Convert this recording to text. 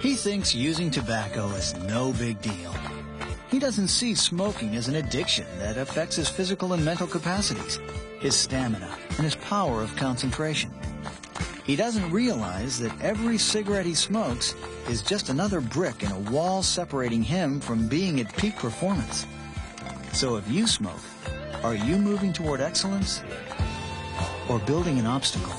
He thinks using tobacco is no big deal. He doesn't see smoking as an addiction that affects his physical and mental capacities, his stamina, and his power of concentration. He doesn't realize that every cigarette he smokes is just another brick in a wall separating him from being at peak performance. So if you smoke, are you moving toward excellence or building an obstacle?